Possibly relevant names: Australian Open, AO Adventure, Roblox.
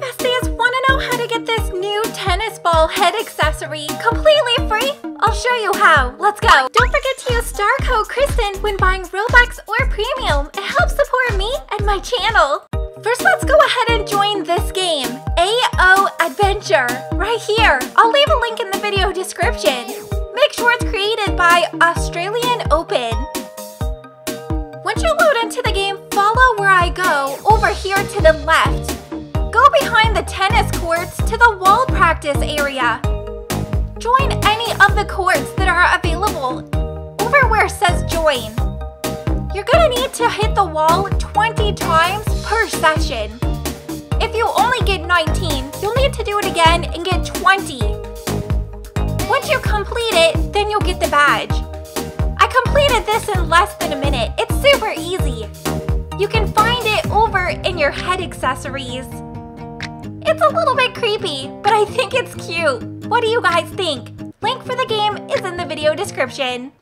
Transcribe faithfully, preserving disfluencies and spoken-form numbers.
my besties want to know how to get this new tennis ball head accessory completely free? I'll show you how. Let's go. Don't forget to use star code Kristen when buying Robux or Premium. It helps support me and my channel. First, let's go ahead and join this game, A O Adventure, right here. I'll leave a link in the video description. Make sure it's created by Australian Open. Once you load into the game, follow where I go, over here to the left. Go behind the tennis courts to the wall practice area. Join any of the courts that are available, over where it says join. You're gonna need to hit the wall twenty times per session. If you only get nineteen, you'll need to do it again and get twenty. Once you complete it, then you'll get the badge. I completed this in less than a minute. It's super easy. You can find it over in your head accessories. It's a little bit creepy, but I think it's cute. What do you guys think? Link for the game is in the video description.